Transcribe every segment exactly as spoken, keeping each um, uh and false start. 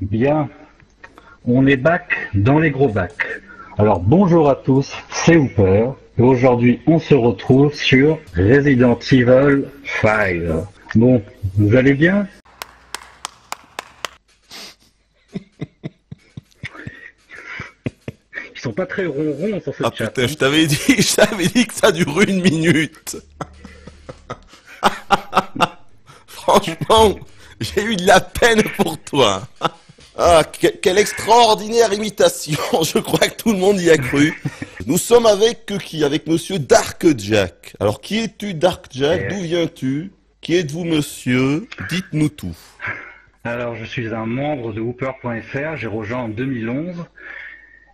Bien, on est back dans les gros bacs. Alors bonjour à tous, c'est Hooper, et aujourd'hui on se retrouve sur Resident Evil cinq. Bon, vous allez bien? Ils sont pas très ronrons sur ce chat. Ah putain, je t'avais dit, je t'avais dit que ça dure une minute. Franchement, j'ai eu de la peine pour toi. Ah, quelle extraordinaire imitation. Je crois que tout le monde y a cru. Nous sommes avec qui? Avec monsieur DarkJack. Alors, qui es-tu, DarkJack? D'où viens-tu? Qui êtes-vous, monsieur? Dites-nous tout. Alors, je suis un membre de Hooper point F R. J'ai rejoint en deux mille onze.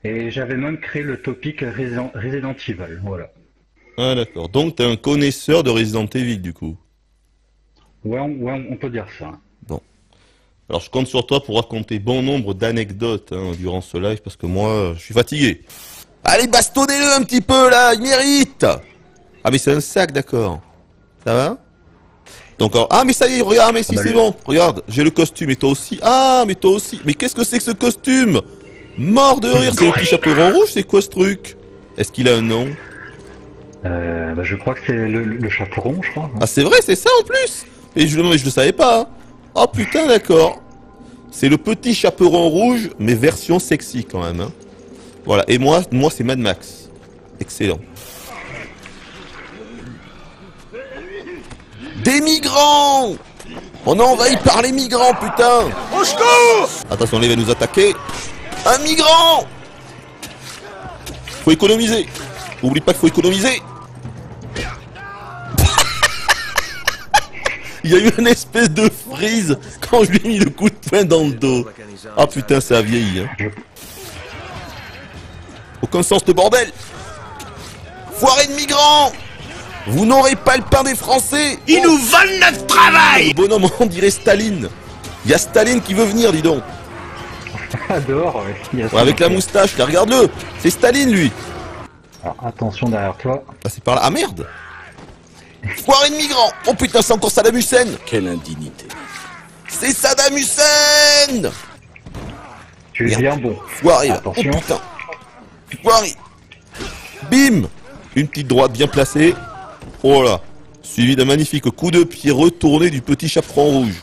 Et j'avais même créé le topic Resident Evil. Voilà. Ah, d'accord. Donc, tu es un connaisseur de Resident Evil, du coup? Ouais, on, ouais, on peut dire ça. Bon. Alors, je compte sur toi pour raconter bon nombre d'anecdotes hein, durant ce live, parce que moi, je suis fatigué. Allez, bastonnez-le un petit peu, là, il mérite. Ah, mais c'est un sac, d'accord. Ça va? Donc, alors... Ah, mais ça y est, regarde, mais si, c'est bon. Regarde, j'ai le costume, et toi aussi. Ah, mais toi aussi. Mais qu'est-ce que c'est que ce costume? Mort de rire, c'est un petit chaperon rouge, c'est quoi ce truc? Est-ce qu'il a un nom? Euh, bah, je crois que c'est le, le chaperon, je crois. Ah, c'est vrai, c'est ça, en plus. Et je, mais je le savais pas. Hein. Oh putain, d'accord. C'est le petit chaperon rouge, mais version sexy quand même. Hein. Voilà. Et moi, moi c'est Mad Max. Excellent. Des migrants! On est envahi par les migrants, putain! Au secours! Attention, les va nous attaquer. Un migrant! Faut économiser. Oublie pas qu'il faut économiser. Il y a eu une espèce de frise quand je lui ai mis le coup de poing dans le dos. Ah putain, ça a vieilli. Hein. Aucun sens de bordel. Foiré de migrants! Vous n'aurez pas le pain des Français! Ils nous volent notre travail! Bonhomme, on dirait Staline. Il y a Staline qui veut venir, dis donc. Dehors, ouais, avec la moustache, là, regarde-le! C'est Staline, lui! Alors, attention derrière toi. Ah, c'est par là. Ah merde! Foiré de migrants! Oh putain, c'est encore Saddam Hussein! Quelle indignité! C'est Saddam Hussein! Tu es bien bon. Foiré, attention. Oh putain! Foiré! Bim! Une petite droite bien placée. Oh là! Suivi d'un magnifique coup de pied retourné du petit chaperon rouge.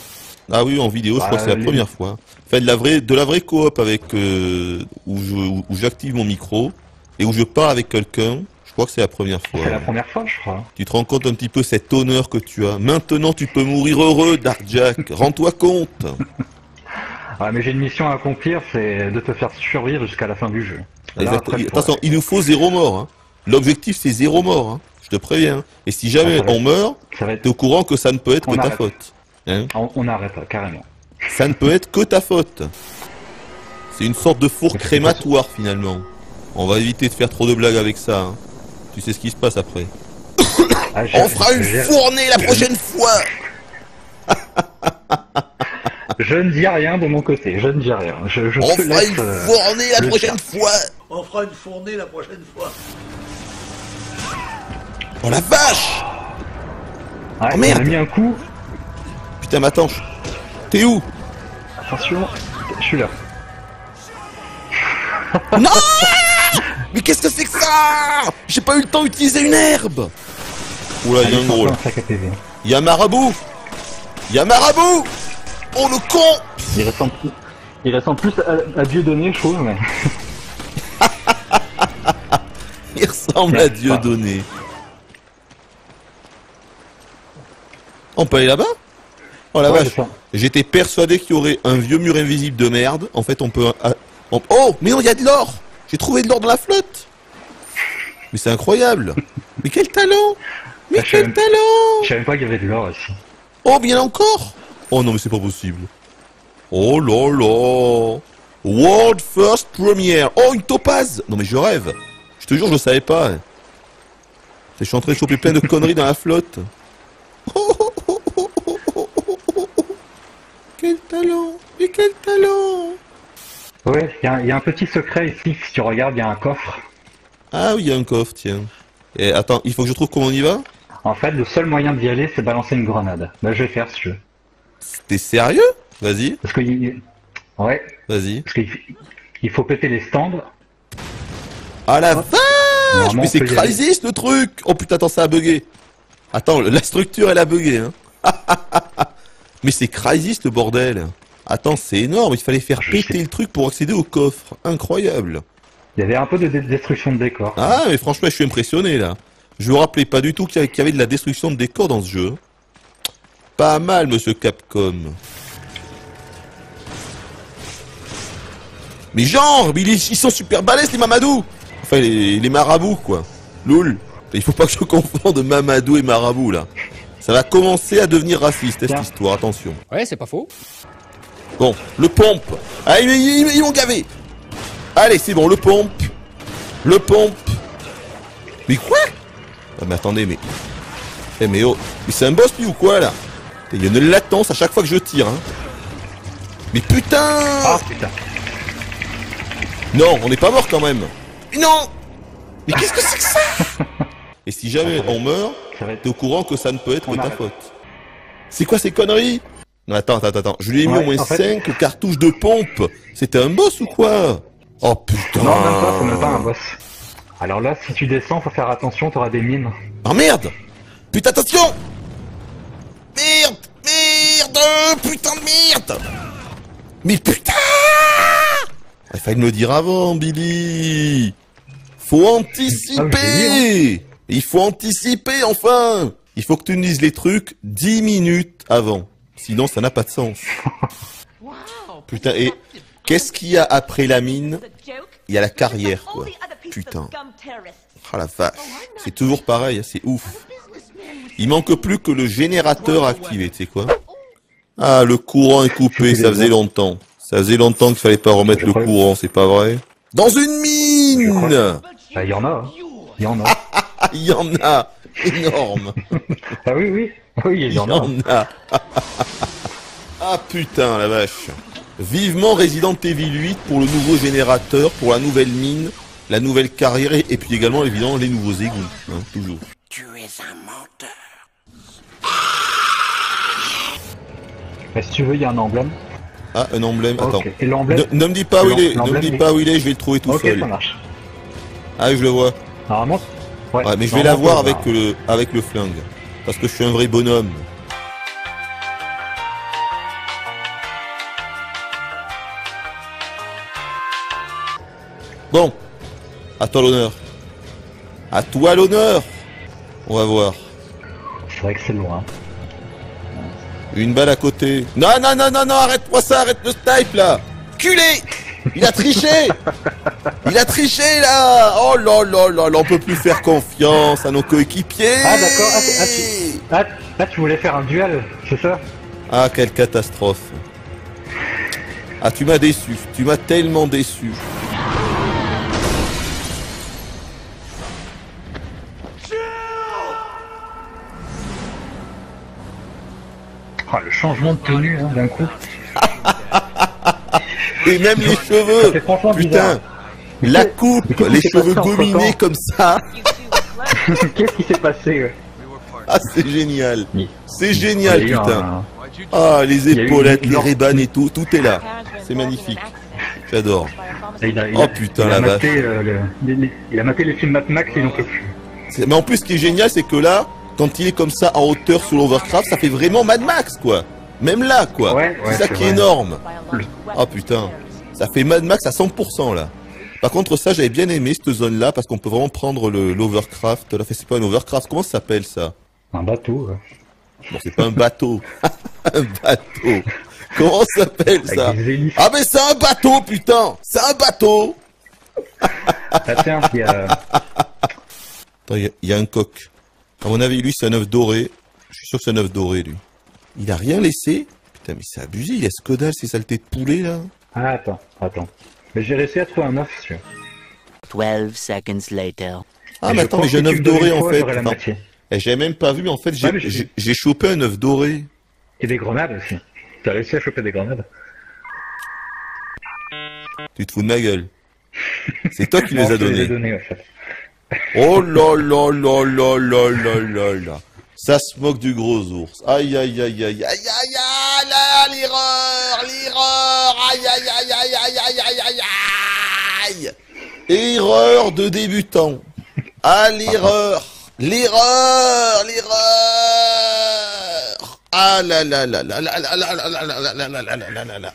Ah oui, en vidéo, bah, je crois que c'est la première fois. Enfin, de la vraie, de la vraie coop avec, euh, où je, où, où j'active mon micro et où je pars avec quelqu'un. Je crois que c'est la première fois. C'est la première fois, je crois. Tu te rends compte un petit peu cet honneur que tu as. Maintenant, tu peux mourir heureux, DarkJack. Rends-toi compte. Ah, mais j'ai une mission à accomplir, c'est de te faire survivre jusqu'à la fin du jeu. Là, après, attention, ouais. Il nous faut zéro mort. Hein. L'objectif, c'est zéro mort. Hein. Je te préviens. Et si jamais on meurt, t'es au courant que ça ne peut être que ta faute. Hein, on, on arrête, carrément. Ça ne peut être que ta faute. C'est une sorte de four crématoire, finalement. On va éviter de faire trop de blagues avec ça. Hein. Tu sais ce qui se passe après. Ah, on fera une fournée la prochaine fois. Je ne dis rien de mon côté, je ne dis rien. Je, je on fera une fournée la prochaine fois. On fera une fournée la prochaine fois. Oh la vache! Ah, oh, merde. On a mis un coup. Putain, mais attends, t'es où? Attention, je suis là. Non! Mais qu'est-ce que c'est que ça? J'ai pas eu le temps d'utiliser une herbe. Oula, il y a un gros là. Il y a Marabout. Il y a Marabout. Oh le con. Il ressemble plus, il ressemble plus à, à Dieudonné, je trouve. Mais... il ressemble à Dieudonné. On peut aller là-bas? Oh la ouais, vache. J'étais persuadé qu'il y aurait un vieux mur invisible de merde. En fait, on peut... On... Oh, mais non, il y a de l'or. J'ai trouvé de l'or dans la flotte. Mais c'est incroyable. Mais quel talent. Mais quel même... talent. Je savais pas qu'il y avait de l'or ici. Oh, bien encore. Oh non, mais c'est pas possible. Oh là là. World First Premiere. Oh, une topaze. Non mais je rêve. Je te jure, je le savais pas. Je suis en train de choper plein de conneries dans la flotte. Oh, oh, oh, oh, oh, oh, oh, oh, oh. Quel talent. Mais quel talent. Ouais, il y, y a un petit secret ici, si tu regardes, il y a un coffre. Ah oui, il y a un coffre, tiens. Et attends, il faut que je trouve comment on y va? En fait, le seul moyen d'y aller, c'est balancer une grenade. Bah, je vais faire ce jeu. T'es sérieux? Vas-y. Parce que Ouais. Vas-y. Il faut péter les stands. Ah la vache! Mais c'est crazy ce truc! Oh putain, attends, ça a bugué. Attends, la structure elle a bugué. Hein. Mais c'est crazy ce bordel. Attends, c'est énorme, il fallait faire Je péter sais. le truc pour accéder au coffre. Incroyable. Il y avait un peu de destruction de décor. Ah, mais franchement, je suis impressionné, là. Je me rappelais pas du tout qu'il y avait de la destruction de décor dans ce jeu. Pas mal, monsieur Capcom. Mais genre, mais ils sont super balèzes, les Mamadou. Enfin, les, les marabouts, quoi. Loul. Il faut pas que je confonde Mamadou et marabout, là. Ça va commencer à devenir raciste, cette histoire, attention. Ouais, c'est pas faux. Bon, le pompe. Ah, ils, ils, ils m'ont gavé. Allez, c'est bon, le pompe. Le pompe. Mais quoi? Ah, mais attendez, mais... Eh, mais oh. Mais c'est un boss, lui, ou quoi, là? Il y a une latence à chaque fois que je tire, hein. Mais putain! Ah, putain. Non, on n'est pas mort, quand même. Mais non! Mais qu'est-ce que c'est que ça? Et si jamais on meurt, t'es au courant que ça ne peut être que ta faute. C'est quoi ces conneries? Non, attends, attends, attends, je lui ai mis ouais, au moins cinq fait... cartouches de pompe. C'était un boss ou quoi? Oh putain! Non, même pas, c'est même pas un boss. Alors là, si tu descends, faut faire attention, t'auras des mines. Oh merde! Putain, attention! Merde! Merde! Putain de merde! Mais putain! Il fallait me le dire avant, Billy! Faut anticiper! Il faut anticiper, enfin! Il faut que tu nous dises les trucs dix minutes avant. Sinon, ça n'a pas de sens. Putain, et qu'est-ce qu'il y a après la mine? Il y a la carrière, quoi. Putain. Ah la vache. C'est toujours pareil, c'est ouf. Il manque plus que le générateur activé, tu sais quoi? Ah, le courant est coupé, ça faisait longtemps. Ça faisait longtemps qu'il fallait pas remettre le courant, c'est pas vrai? Dans une mine! Bah, il y en a, il y en a. Il y en a! Énorme. Ah oui, oui. Oui, il y en a. Ah putain, la vache. Vivement Resident Evil huit pour le nouveau générateur, pour la nouvelle mine, la nouvelle carrière et puis également, évidemment, les nouveaux égouts. Hein, toujours. Tu es un menteur. Bah, si tu veux, il y a un emblème. Ah, un emblème. Attends. Okay. Et l'emblème? Ne, ne me dis pas où il est. Ne me dis pas où il est, je vais le trouver tout okay, seul. Ça marche. Ah, je le vois. Normalement. Ouais, ouais, mais je vais la voir avec le, avec le flingue, parce que je suis un vrai bonhomme. Bon, à toi l'honneur. À toi l'honneur. On va voir. C'est vrai que c'est loin. Une balle à côté. Non, non, non, non, non, arrête-moi ça, arrête le snipe là. Culé! Il a triché! Il a triché là! Oh là là là là, on peut plus faire confiance à nos coéquipiers! Ah d'accord, ah, ah, tu... Ah, ah tu voulais faire un duel, c'est ça? Ah quelle catastrophe! Ah tu m'as déçu, tu m'as tellement déçu! Ah le changement de tenue hein, d'un coup! Et même les cheveux, putain, la coupe, les cheveux gominés comme ça. Qu'est-ce qui s'est passé? Ah, c'est génial, c'est génial, putain. Ah, les épaulettes, les rébans et tout, tout est là. C'est magnifique, j'adore. Oh putain, la vache. Il a maté les films Mad Max et il n'en peut plus. Mais en plus, ce qui est génial, c'est que là, quand il est comme ça en hauteur sur l'Overcraft, ça fait vraiment Mad Max, quoi. Même là, quoi. Ouais, c'est ouais, ça est qui est vrai. Énorme. Ah putain, ça fait Mad Max à cent pour cent là. Par contre, ça, j'avais bien aimé cette zone-là parce qu'on peut vraiment prendre l'Overcraft. Là, c'est pas un Overcraft. Comment ça s'appelle ça? Un bateau. Ouais. Bon, c'est pas un bateau. Un bateau. Comment ça s'appelle ça? Ah mais c'est un bateau, putain. C'est un bateau. Attends, il y a... il y, y a un coq. À mon avis, lui, c'est un œuf doré. Je suis sûr que c'est un œuf doré, lui. Il a rien laissé. Putain, mais c'est abusé, il a ce que dalle, ces saletés de poulet, là. Ah, attends, attends. Mais j'ai réussi à trouver un œuf, sûr. twelve seconds later. Ah, mais attends, mais j'ai un œuf doré, en fait. Et j'avais même pas vu, en fait, j'ai chopé un œuf doré. Et des grenades, aussi. T'as réussi à choper des grenades. Tu te fous de ma gueule. C'est toi qui les as données. Oh là là là là là là là là. Ça se moque du gros ours. Aïe, aïe, aïe, aïe, aïe, aïe, aïe, l'erreur, l'erreur, aïe, aïe, L'erreur de débutant. Ah, l'erreur. L'erreur, l'erreur. Ah là là là là là là là là là là là là là là.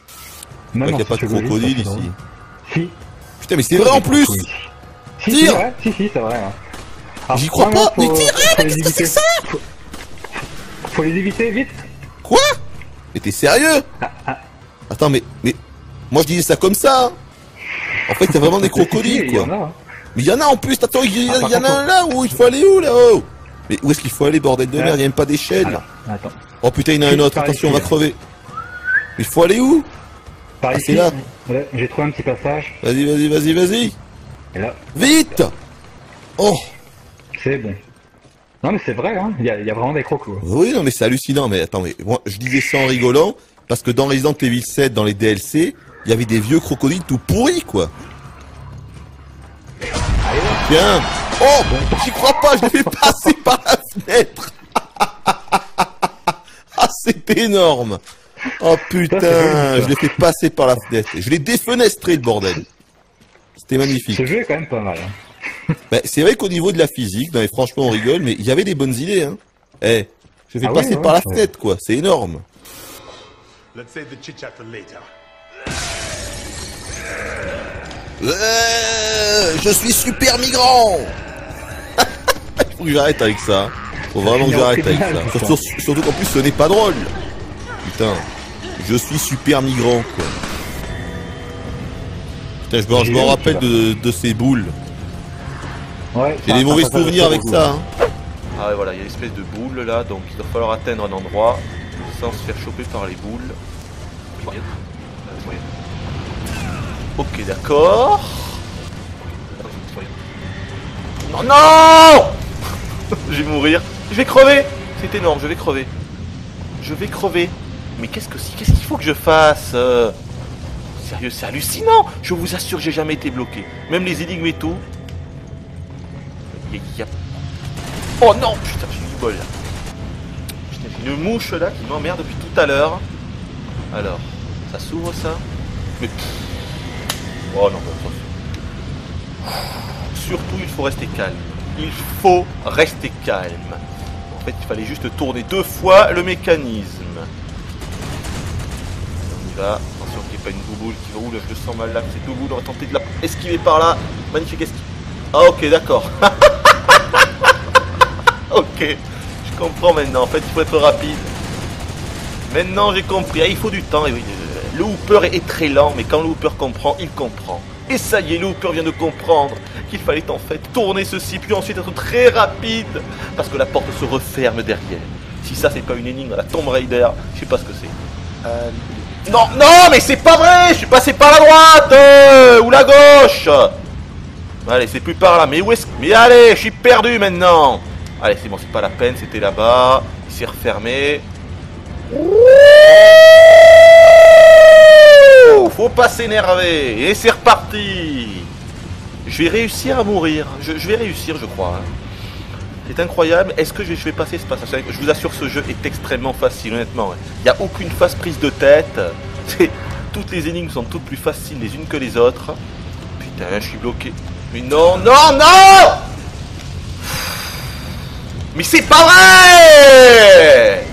Non, il n'y a pas de crocodile ici. Si. Putain, mais c'est vrai en plus. Tire. Si, si, c'est vrai. J'y crois pas. Mais tire, mais qu'est-ce que c'est que ça? Faut les éviter, vite. Quoi? Mais t'es sérieux? Attends, mais... mais... Moi je disais ça comme ça. En fait, c'est vraiment des crocodiles, quoi. Mais il y en a en plus, attends, il y, ah, y en a un là où il faut aller où là-haut? Mais où est-ce qu'il faut aller, bordel de merde? Il n'y a même pas d'échelle. Oh putain, il y en a un autre, attention, on va crever. Mais il faut aller où? Par ici. Ah, c'est là. Ouais, j'ai trouvé un petit passage. Vas-y, vas-y, vas-y, vas-y. Vite! Oh! C'est bon. Non mais c'est vrai, hein, il y, y a vraiment des crocos. Oui, non mais c'est hallucinant, mais attends, mais moi je disais ça en rigolant, parce que dans Resident Evil sept, dans les D L C, il y avait des vieux crocodiles tout pourris, quoi. Tiens. Oh, j'y crois pas, je l'ai fait passer par la fenêtre. Ah, c'est énorme. Oh putain, je l'ai fait passer par la fenêtre. Je l'ai défenestré, le bordel. C'était magnifique. Ce jeu est quand même pas mal. Hein. Bah, c'est vrai qu'au niveau de la physique, non, mais franchement on rigole, mais il y avait des bonnes idées. Hein. Eh, je l'ai fait ah passer oui, ouais, par la fenêtre, quoi. C'est énorme. Let's save the chit chat for later. Euh, je suis super migrant. Faut que j'arrête avec ça. Faut vraiment que j'arrête avec ça. Surtout, surtout qu'en plus ce n'est pas drôle. Putain. Je suis super migrant, quoi. Putain, je me, je me rappelle de, de ces boules. Ouais. J'ai des mauvais souvenirs avec ça, hein. Ah ouais, voilà, il y a une espèce de boule là, donc il va falloir atteindre un endroit sans se faire choper par les boules. Ouais. Ouais. Ok, d'accord. Non, non. Je vais mourir. Je vais crever. C'est énorme, je vais crever. Je vais crever. Mais qu'est-ce que c'est? Qu'est-ce qu'il faut que je fasse? euh... Sérieux, c'est hallucinant. Je vous assure, j'ai jamais été bloqué. Même les énigmes et tout. Y a... Oh non, putain, j'ai du bol là. Putain, j'ai une mouche là qui m'emmerde depuis tout à l'heure. Alors, ça s'ouvre ça? Mais... Oh non, bah, surtout il faut rester calme. Il faut rester calme. En fait, il fallait juste tourner deux fois le mécanisme. On y va. Attention qu'il n'y ait pas une bouboule qui roule. Je le sens mal là. C'est tout boule. On va tenter de la esquiver par là. Magnifique esquive. Ah, ok, d'accord. Ok. Je comprends maintenant. En fait, il faut être rapide. Maintenant, j'ai compris. Ah, il faut du temps. Et oui, le Hooper est très lent, mais quand le Hooper comprend, il comprend. Et ça y est, le Hooper vient de comprendre qu'il fallait en fait tourner ceci, puis ensuite être très rapide, parce que la porte se referme derrière. Si ça, c'est pas une énigme à la Tomb Raider, je sais pas ce que c'est. Euh... Non, non, mais c'est pas vrai. Je suis passé par la droite euh, ou la gauche. Allez, c'est plus par là, mais où est-ce... Mais allez, je suis perdu maintenant. Allez, c'est bon, c'est pas la peine, c'était là-bas. Il s'est refermé. Faut pas s'énerver. Et c'est reparti. Je vais réussir à mourir. Je, je vais réussir, je crois. C'est incroyable. Est-ce que je vais, je vais passer ce passage? Je vous assure, ce jeu est extrêmement facile, honnêtement. Il n'y a aucune phase prise de tête. Toutes les énigmes sont toutes plus faciles les unes que les autres. Putain, je suis bloqué. Mais non, non, non. Mais c'est pas vrai.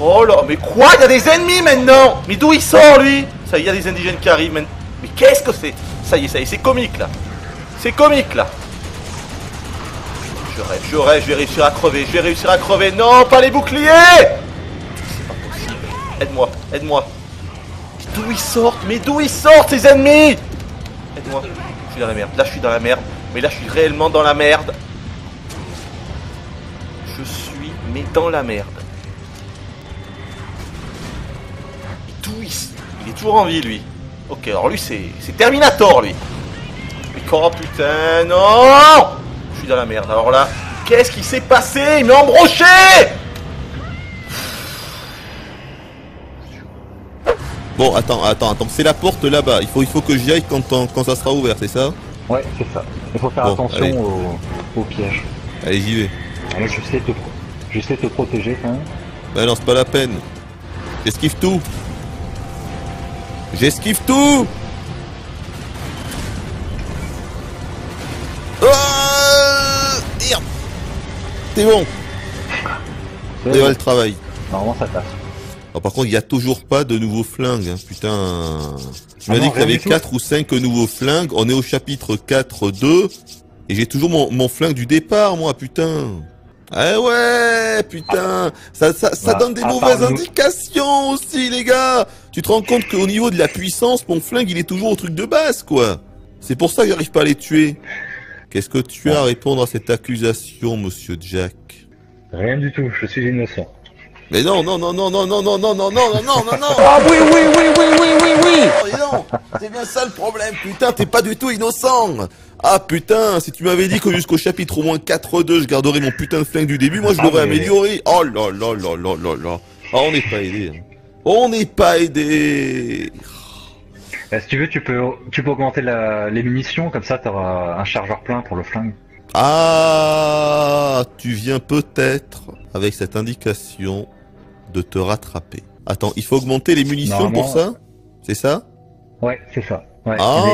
Oh là, mais quoi? Il y a des ennemis maintenant. Mais d'où il sort, lui? Ça y est, il y a des indigènes qui arrivent maintenant. Mais qu'est-ce que c'est? Ça y est, ça y est, c'est comique là. C'est comique là. Je rêve, je rêve, je vais réussir à crever, je vais réussir à crever. Non, pas les boucliers! C'est pas possible. Aide-moi, aide-moi. D'où ils sortent? Mais d'où ils sortent ces ennemis? Aide-moi. Je suis dans la merde. Là, je suis dans la merde. Mais là, je suis réellement dans la merde. Je suis, mais dans la merde. D'où ils sortent? Il est toujours en vie, lui. Ok, alors lui, c'est Terminator, lui. Mais oh putain, non! Je suis dans la merde. Alors là, qu'est-ce qui s'est passé? Il m'a embroché! Bon, attends, attends, attends. C'est la porte là-bas. Il faut, il faut que j'y aille quand, quand ça sera ouvert, c'est ça? Ouais, c'est ça. Il faut faire bon, attention aux au pièges. Allez, j'y vais. Allez, je sais te, je sais te protéger, quand même. Bah non, c'est pas la peine. J'esquive tout. J'esquive tout. C'est bon. C'est vrai le travail. Normalement ça passe. Oh, par contre, il n'y a toujours pas de nouveaux flingues, hein. Putain. Tu m'as ah dit que tu avais quatre ou cinq nouveaux flingues. On est au chapitre quatre deux. Et j'ai toujours mon, mon flingue du départ, moi, putain. Ah ouais, putain. Ça, ça, ça bah, donne des mauvaises indications aussi, les gars. Tu te rends compte qu'au niveau de la puissance, mon flingue, il est toujours au truc de base, quoi. C'est pour ça que j'arrive pas à les tuer. Qu'est-ce que tu as à répondre à cette accusation, monsieur Jack? Rien du tout, je suis innocent. Mais non, non, non, non, non, non, non, non, non, non, non, non, non, non. Ah oui, oui, oui, oui, oui, oui, oui. Non, non, c'est bien ça le problème, putain, t'es pas du tout innocent. Ah putain, si tu m'avais dit que jusqu'au chapitre au moins quatre deux, je garderais mon putain de flingue du début, moi je l'aurais ah, mais... amélioré. Oh là là là là là là. Ah, on n'est pas aidé. Hein. On n'est pas aidé. Bah, si tu veux, tu peux, tu peux augmenter la, les munitions, comme ça t'auras un chargeur plein pour le flingue. Ah, tu viens peut-être, avec cette indication, de te rattraper. Attends, il faut augmenter les munitions pour ça? C'est ça? Ouais, c'est ça. Ouais. Ah,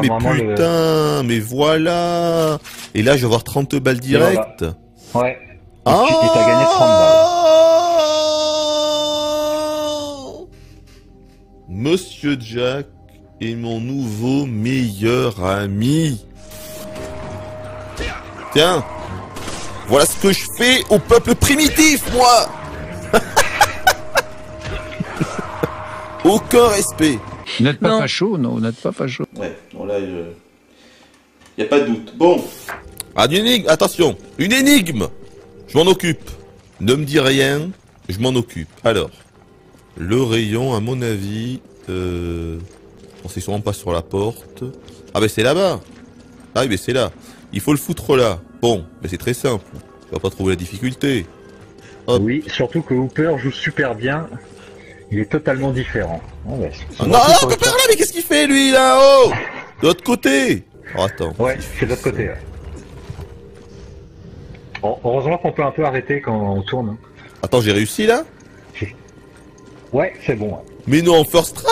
mais putain, le... mais voilà. Et là, je vais avoir trente balles directes. Voilà. Ouais. Ah, et t'as gagné trente balles. Monsieur Jack est mon nouveau meilleur ami. Tiens. Voilà ce que je fais au peuple primitif, moi. Aucun respect. Vous n'êtes pas facho, non, vous n'êtes pas facho. Ouais, bon là, il je... n'y a pas de doute. Bon, ah, une énigme, attention, une énigme. Je m'en occupe. Ne me dis rien, je m'en occupe. Alors, le rayon, à mon avis, euh... on sait sûrement pas sur la porte. Ah ben c'est là-bas. Ah oui, mais c'est là. Il faut le foutre là. Bon, mais c'est très simple. Tu vas pas trouver la difficulté. Hop. Oui, surtout que Hooper joue super bien. Il est totalement différent. Oh, ouais. Ah, non, non, par là, mais qu'est-ce qu'il fait, lui, là-haut? De l'autre côté. Oh, attends. Ouais, c'est de l'autre côté, ouais. Heureusement qu'on peut un peu arrêter quand on tourne. Attends, j'ai réussi, là? Ouais, c'est bon. Ouais. Mais non, en first try.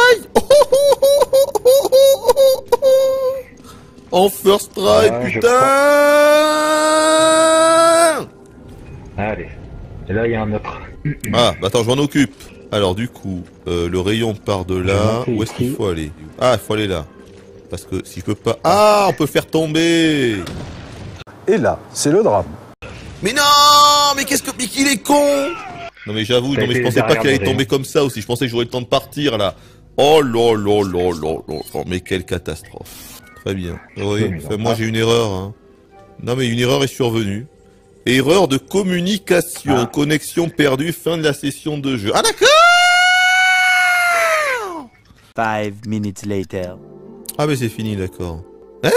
En first try, ah, putain. Allez. Et là, il y a un autre. Ah, bah attends, je m'en occupe. Alors du coup, euh, le rayon part de là, où est-ce qu'il faut aller? Ah, il faut aller là. Parce que si je peux pas... Ah, on peut le faire tomber. Et là, c'est le drame. Mais non, mais qu'est-ce que... Mais qu'il est con. Non mais j'avoue, non mais je pensais pas qu'il allait tomber comme ça aussi, je pensais que j'aurais le temps de partir là. Oh là là là là là, mais quelle catastrophe. Très bien, oui, enfin, moi j'ai une erreur. Hein. Non mais une erreur est survenue. Erreur de communication, ah. Connexion perdue, fin de la session de jeu. Ah d'accord. five minutes later. Ah mais c'est fini, d'accord. Hein?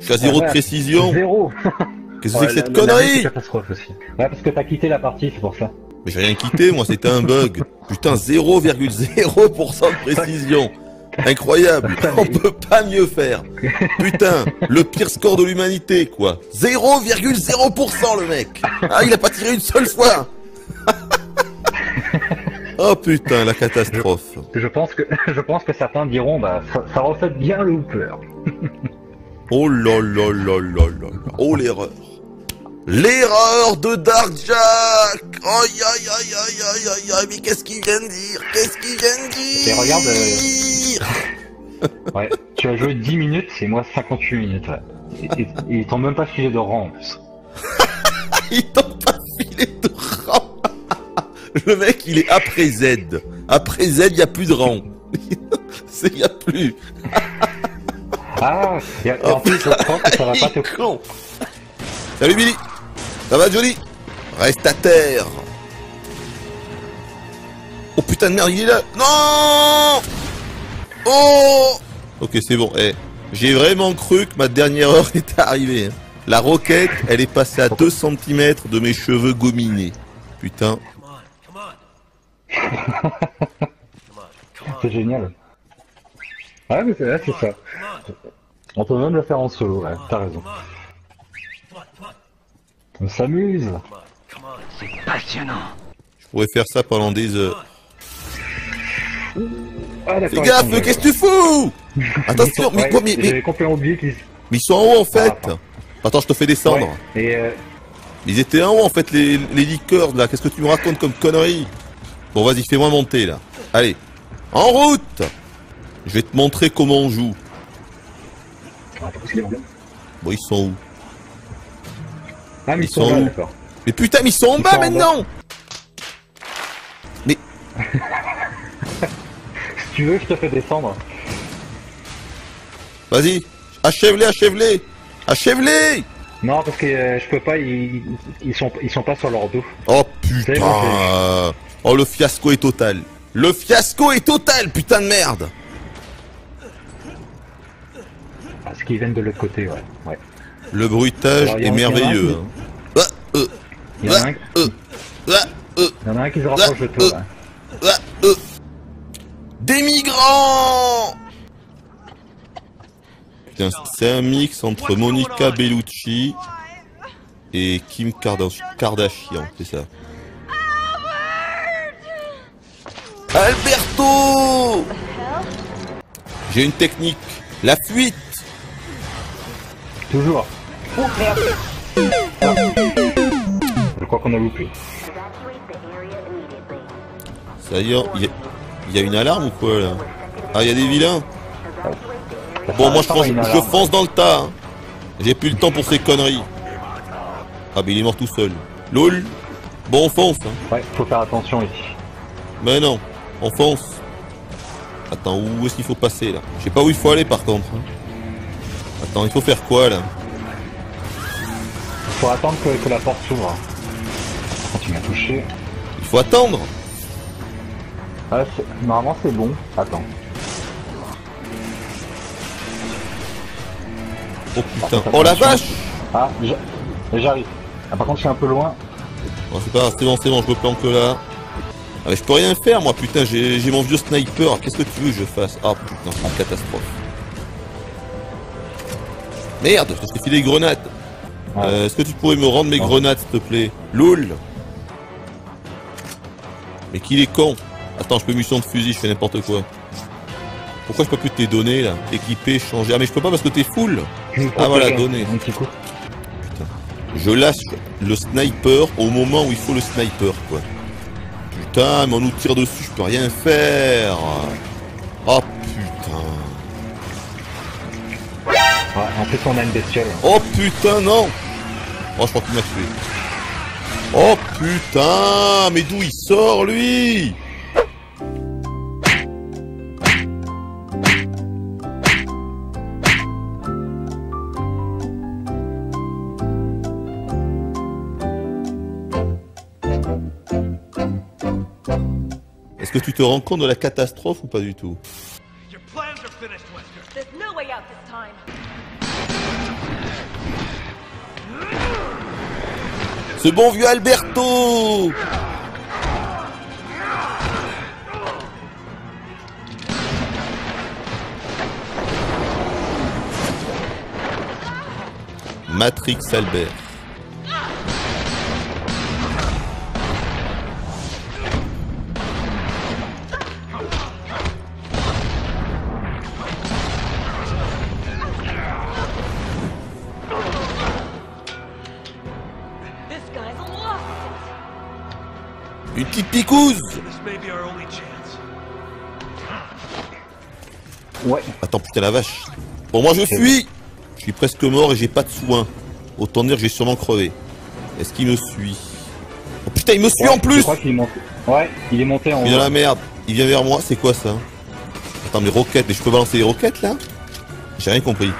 Je suis à zéro ah ouais, de précision. Zéro. Qu'est-ce que oh, c'est que cette la, connerie? C'est catastrophe aussi. Ouais, parce que t'as quitté la partie, c'est pour ça. Mais j'ai rien quitté, moi, c'était un bug. Putain, zéro virgule zéro pour cent de précision. Incroyable, on peut pas mieux faire. Putain, le pire score de l'humanité, quoi. zéro virgule zéro pour cent le mec. Ah, il a pas tiré une seule fois. Oh putain, la catastrophe. Je, je pense que je pense que certains diront, bah, ça, ça refait bien le Hooper. Oh là là là là là. Oh l'erreur. L'erreur de DarkJack. Aïe aïe aïe aïe aïe aïe aïe, mais qu'est-ce qu'il vient de dire? Qu'est-ce qu'il vient de dire? Mais regarde, euh... ouais, tu as joué dix minutes et moi cinquante-huit minutes. Ouais. Ils t'ont même pas filé de rang en plus. Ils t'ont pas filé de rang. Le mec il est après Z. Après Z il n'y a plus de rang. Il n'y a plus. Ah, y a... oh, en plus je crois que ça va pas te... Con. Salut Billy. Ça va Johnny? Reste à terre. Oh putain de merde, il est là. Non. Oh. Ok, c'est bon. Eh, j'ai vraiment cru que ma dernière heure était arrivée. La roquette, elle est passée à deux centimètres de mes cheveux gominés. Putain. C'est génial. Ouais, mais là, c'est ça. On peut même le faire en solo, ouais, t'as raison. On s'amuse. C'est passionnant. Je pourrais faire ça pendant des heures. Ah, fais gaffe, qu'est-ce que tu fous? Attention, mais quoi, mais... mais... complètement oublié qu'ils... Mais ils sont en haut, en fait. Ah, attends, je te fais descendre. Ouais. Et euh... Ils étaient un haut en fait, les, les liqueurs là. Qu'est-ce que tu me racontes comme conneries? Bon, vas-y, fais-moi monter là. Allez, en route! Je vais te montrer comment on joue. Bon, ils sont où? Ah, mais ils, ils sont, sont bas, où d'accord. Mais putain, mais ils sont en bas maintenant! Mais. Si tu veux, je te fais descendre. Vas-y, achève-les, achève-les! Achève-les! Non, parce que euh, je peux pas, ils, ils, sont, ils sont pas sur leur dos. Oh putain! Bon, oh, le fiasco est total! Le fiasco est total, putain de merde! Parce qu'ils viennent de l'autre côté, ouais. ouais. Le bruitage Alors, est merveilleux. Il y en a un qui, euh, euh, euh, il y en a un qui se rapproche de toi. Euh, là. Euh, euh. Des migrants! C'est un mix entre Monica Bellucci et Kim Kardashian, c'est ça. Alberto! J'ai une technique, la fuite! Toujours. Oh, je crois qu'on a loupé. Ça y est, il y, y a une alarme ou quoi là? Ah, il y a des vilains? Bon, moi je fonce, je fonce dans le tas. Hein. J'ai plus le temps pour ces conneries. Ah, mais il est mort tout seul. Lol. Bon, on fonce. Hein. Ouais, faut faire attention ici. Mais non, on fonce. Attends, où est-ce qu'il faut passer là? Je sais pas où il faut aller par contre. Attends, il faut faire quoi là? Il faut attendre que, que la porte s'ouvre. Quand tu m'as touché. Il faut attendre. Ah, normalement c'est bon. Attends. Oh putain, oh la vache! Ah, j'arrive. Ah, par contre, je suis un peu loin. Oh, c'est pas grave, c'est bon, c'est bon, je me planque là. Ah, mais je peux rien faire, moi, putain, j'ai mon vieux sniper. Qu'est-ce que tu veux que je fasse? Ah, putain, c'est une catastrophe. Merde, je t'ai filé des grenades. Ouais. Euh, Est-ce que tu pourrais me rendre mes ouais. grenades, s'il te plaît? Lol! Mais qu'il est con! Attends, je peux munition de fusil, je fais n'importe quoi. Pourquoi je peux plus te les donner là? Équiper, changer. Ah mais je peux pas parce que t'es full. Ah voilà, donner. Un petit coup. Putain. Je lâche le sniper au moment où il faut le sniper quoi. Putain, mais on nous tire dessus, je peux rien faire. Oh putain. Ouais, en plus on a une bestiole. Oh putain non. Oh je crois qu'il m'a tué. Oh putain, mais d'où il sort lui? Est-ce que tu te rends compte de la catastrophe ou pas du tout? Ce bon vieux Alberto! Matrix Albert. Une petite picouse! Ouais. Attends, putain la vache. Bon, moi je fuis! Je suis presque mort et j'ai pas de soin. Autant dire que j'ai sûrement crevé. Est-ce qu'il me suit? Oh putain, il me suit ouais, en plus! Je crois qu'il est monté. Ouais, il est monté en haut. Il est dans la merde. Il vient vers moi, c'est quoi ça? Attends, mais roquettes, mais je peux balancer les roquettes là? J'ai rien compris.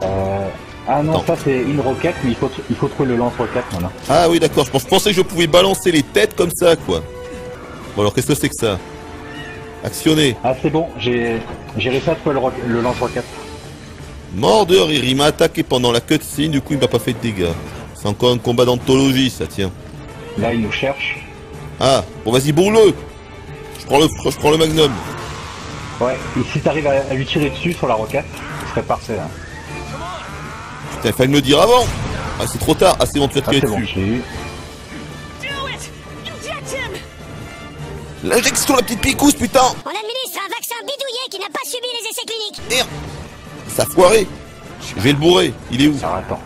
Euh... Ah non, Attends. ça c'est une roquette, mais il faut, il faut trouver le lance-roquette maintenant. Ah oui, d'accord, je pensais que je pouvais balancer les têtes comme ça, quoi. Bon, alors qu'est-ce que c'est que ça? Actionner. Ah, c'est bon, j'ai réussi à trouver le, le lance-roquette. Mordeur, il m'a attaqué pendant la cutscene, du coup il m'a pas fait de dégâts. C'est encore un combat d'anthologie, ça, tiens. Là, il nous cherche. Ah, bon, vas-y, bourre-le. Je prends le, je prends le magnum. Ouais, et si t'arrives à, à lui tirer dessus sur la roquette, ce serait parfait, hein. T'as failli me le dire avant! Ah c'est trop tard, ah c'est bon tu as tiré dessus. L'injection la petite picouse putain! On administre un vaccin bidouillé qui n'a pas subi les essais cliniques! Merde! Ça a foiré! Je vais le bourrer, il est où? Ça attends.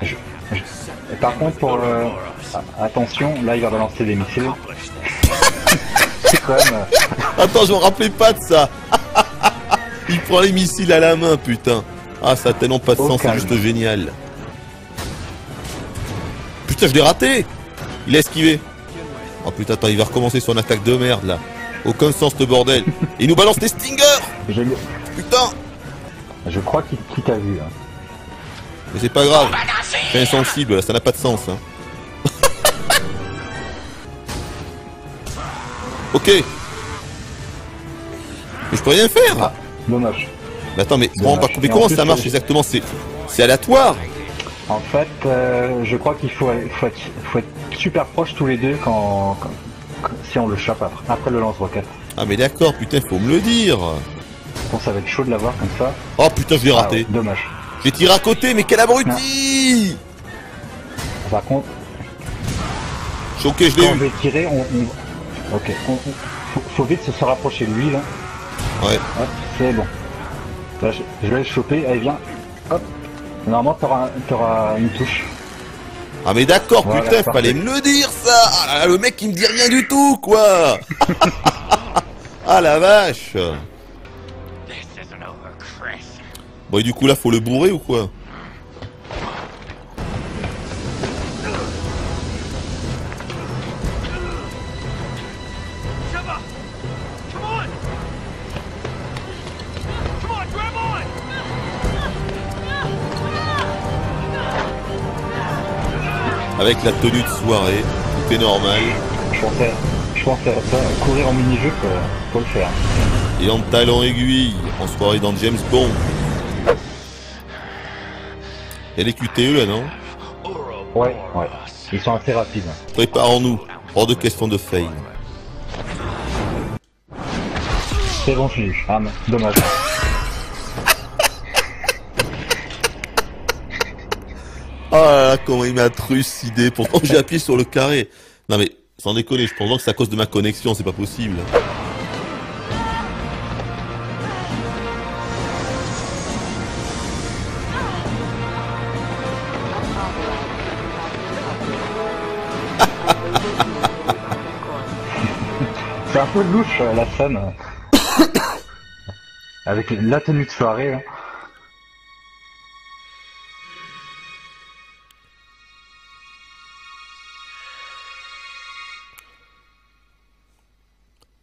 Je... Je... Par contre, pour euh, attention, là il va balancer des missiles. C'est quand même. Attends, je me rappelais pas de ça. Il prend les missiles à la main, putain. Ah, ça a tellement pas de sens, c'est juste génial. Putain, je l'ai raté. Il a esquivé. Oh putain, attends, il va recommencer son attaque de merde là. Aucun sens ce bordel. Il nous balance des stingers. Putain. Je crois qu'il qu t'a vu. Hein. Mais c'est pas grave. C'est insensible, là. Ça n'a pas de sens. Hein. Ok. Mais je peux rien faire. Ah, dommage. Mais attends, mais, bon, bah, mais comment ça marche exactement? C'est aléatoire. En fait, euh, je crois qu'il faut, faut, faut être super proche tous les deux quand, quand, quand si on le chope après, après le lance-roquette. Ah mais d'accord, putain, faut me le dire. Bon, ça va être chaud de l'avoir comme ça. Oh putain, je l'ai raté. Ah, ouais, dommage. J'ai tiré à côté, mais quel abruti! Par contre... Choqué, je l'ai eu. Quand on veut tirer, on... on... Ok, on... Faut, faut vite se rapprocher de lui, là. Ouais. Hop, c'est bon. Là, je, je vais le choper, allez, viens. Hop. Normalement, t'auras t'auras une touche. Ah mais d'accord, voilà, putain, parfait. Fallait me le dire, ça. Ah là là, le mec, il me dit rien du tout, quoi. Ah la vache. Bon, et du coup là faut le bourrer ou quoi? Avec la tenue de soirée, tout est normal. Je pensais, je pensais à ça, courir en mini-jeu, faut, faut le faire. Et en talon aiguille, en soirée dans James Bond. Y'a les Q T E là, non? Ouais, ouais. Ils sont assez rapides. Préparons-nous. Hors de question de fail. C'est bon, je suis. Ah, mais, dommage. Oh là là, comment il m'a trucidé. Pourtant, j'ai appuyé sur le carré. Non mais, sans déconner, je pense que c'est à cause de ma connexion, c'est pas possible. C'est un peu louche la scène. Avec la tenue de soirée. Hein.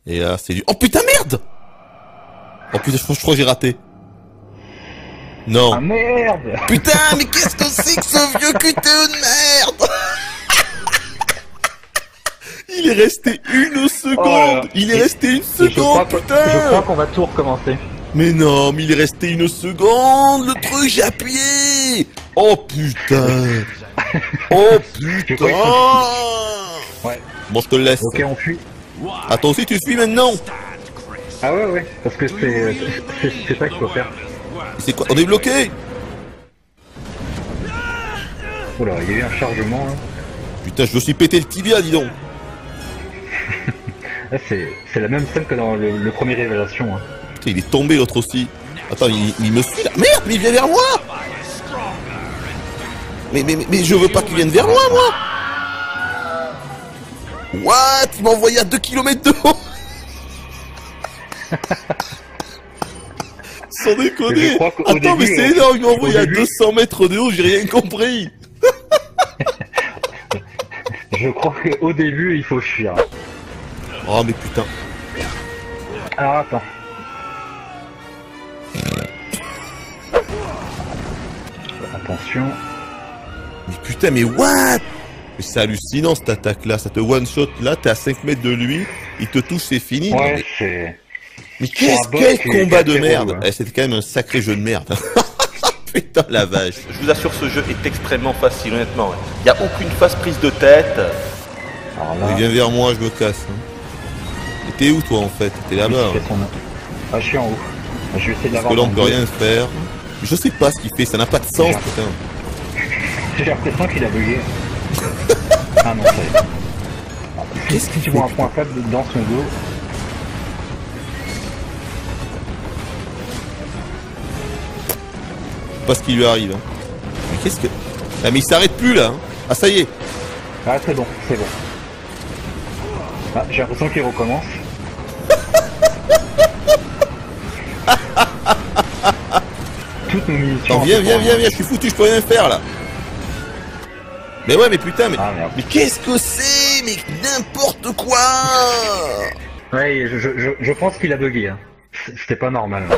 Et là c'est du... Oh putain merde. Oh putain je, je crois que j'ai raté. Non. Ah merde. Putain mais qu'est-ce que c'est que ce vieux Q T E de merde. Il est resté une seconde. Oh, il est et, resté une seconde, je putain. Je crois qu'on va tout recommencer. Mais non, mais il est resté une seconde. Le truc, j'ai appuyé. Oh putain. Oh putain. Ouais. Bon, je te le laisse. Ok, on fuit. Attends, si tu suis maintenant. Ah ouais, ouais. Parce que c'est c'est ça qu'il faut faire. C'est quoi? On est bloqué. Oula, il y a eu un chargement. Hein. Putain, je me suis pété le tibia, dis donc. C'est la même scène que dans le, le premier Révélation. Hein. Putain, il est tombé l'autre aussi. Attends, il, il me suit là. Merde, mais il vient vers moi. Mais, mais, mais, mais je veux pas qu'il vienne vers moi, moi. What? Il m'a envoyé à deux kilomètres de haut. Sans déconner. Attends, début, mais c'est euh, énorme, il m'a envoyé à début... deux cents mètres de haut, j'ai rien compris. Je crois qu'au début, il faut fuir. Oh mais putain. Alors attends. Attention. Mais putain mais what? Mais c'est hallucinant cette attaque là, ça te one shot là, t'es à cinq mètres de lui, il te touche, c'est fini. Ouais mais... c'est... Mais qu'est-ce quel combat de merde hein. eh, C'était quand même un sacré jeu de merde. Putain la vache. Je vous assure ce jeu est extrêmement facile honnêtement. Il n'y a aucune phase prise de tête. Il vient vers moi, je me casse. Hein. T'es où toi en fait? T'es là-bas. Hein. Ah je suis en haut. Je vais essayer de l'avoir. Parce que là on peut rien faire. Je sais pas ce qu'il fait, ça n'a pas de sens putain. J'ai l'impression qu'il a bugué. Ah non ça y est. Qu'est-ce que tu vois un point faible dans son dos? Je sais pas ce qui lui arrive. Hein. Mais qu'est-ce que... Ah mais il s'arrête plus là hein. Ah ça y est. Ah c'est bon, c'est bon. Ah, j'ai l'impression qu'il recommence. Toutes nos munitions. Viens, viens, viens, viens, je suis foutu, je peux rien faire là. Mais ouais, mais putain, mais, ah, mais qu'est-ce que c'est? Mais n'importe quoi. Ouais, je, je, je pense qu'il a bugué. Hein. C'était pas normal. Hein.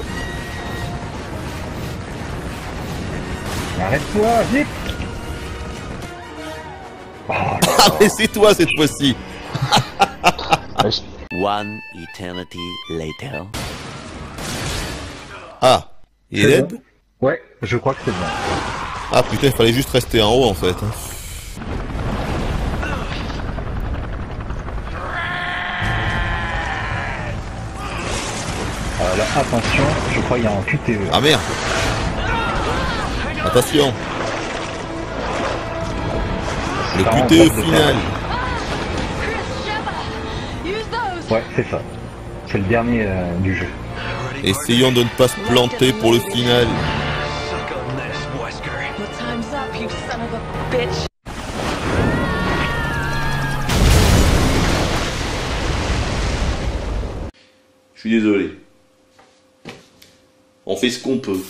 Arrête-toi, vite. Oh, ah, mais c'est toi cette fois-ci. One eternity later. Ah, il est dead ? Ouais, je crois que c'est bon. Ah putain, il fallait juste rester en haut en fait. Alors attention, je crois qu'il y a un Q T E. Ah merde. Attention. Le Q T E final. Ouais, c'est ça. C'est le dernier euh, du jeu. Essayons de ne pas se planter pour le final. Je suis désolé. On fait ce qu'on peut.